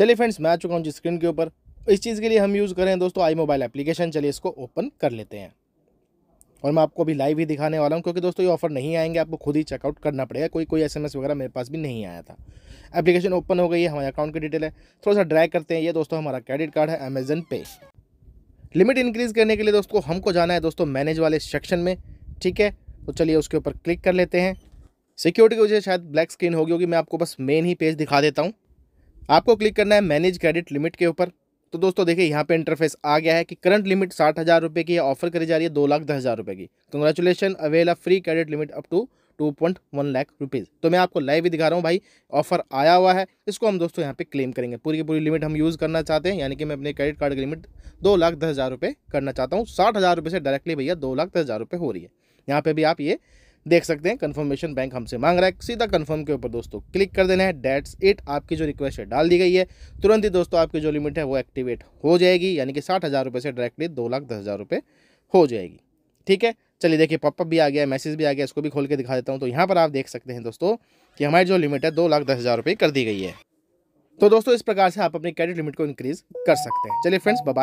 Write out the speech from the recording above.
चलिए फ्रेंड्स, मैं आ चुका हूँ जी स्क्रीन के ऊपर। इस चीज़ के लिए हम यूज़ करें दोस्तों आई मोबाइल एप्लीकेशन। चलिए इसको ओपन कर लेते हैं और मैं आपको अभी लाइव ही दिखाने वाला हूँ, क्योंकि दोस्तों ये ऑफर नहीं आएंगे, आपको खुद ही चेकआउट करना पड़ेगा। कोई एसएमएस वगैरह मेरे पास भी नहीं आया था। एप्लीकेशन ओपन हो गई है, हमारे अकाउंट की डिटेल है, थोड़ा सा ड्रैग करते हैं। ये दोस्तों हमारा क्रेडिट कार्ड है अमेजन पे। लिमिट इंक्रीज़ करने के लिए दोस्तों हमको जाना है दोस्तों मैनेज वाले सेक्शन में, ठीक है। तो चलिए उसके ऊपर क्लिक कर लेते हैं। सिक्योरिटी की वजह शायद ब्लैक स्क्रीन होगी, मैं आपको बस मेन ही पेज दिखा देता हूँ। आपको क्लिक करना है मैनेज क्रेडिट लिमिट के ऊपर। तो दोस्तों देखिए यहाँ पे इंटरफेस आ गया है कि करंट लिमिट 60,000 रुपये की ऑफर करी जा रही है 2,10,000 रुपये की। Congratulation, avail a free credit limit up to 2.1 lakh rupees. तो मैं आपको लाइव ही दिखा रहा हूँ भाई, ऑफर आया हुआ है, इसको हम दोस्तों यहाँ पे क्लेम करेंगे। पूरी की पूरी लिमिट हम यूज़ करना चाहते हैं, यानी कि मैं अपने क्रेडिट कार्ड की लिमिट 2,10,000 रुपये करना चाहता हूँ। 60,000 रुपये से डायरेक्टली भैया 2,10,000 रुपये हो रही है। यहाँ पर भी आप ये देख सकते हैं, कंफर्मेशन बैंक हमसे मांग रहा है। सीधा कंफर्म के ऊपर दोस्तों क्लिक कर देना है। डेट्स इट, आपकी जो रिक्वेस्ट है डाल दी गई है। तुरंत ही दोस्तों आपकी जो लिमिट है वो एक्टिवेट हो जाएगी, यानी कि 60,000 रुपये से डायरेक्टली 2,10,000 रुपये हो जाएगी, ठीक है। चलिए देखिए पॉपअप भी आ गया, मैसेज भी आ गया, इसको भी खोल के दिखा देता हूँ। तो यहाँ पर आप देख सकते हैं दोस्तों कि हमारी जो लिमिट है 2,10,000 रुपये कर दी गई है। तो दोस्तों इस प्रकार से आप अपनी क्रेडिट लिमिट को इंक्रीज़ कर सकते हैं। चलिए फ्रेंड्स, बाय।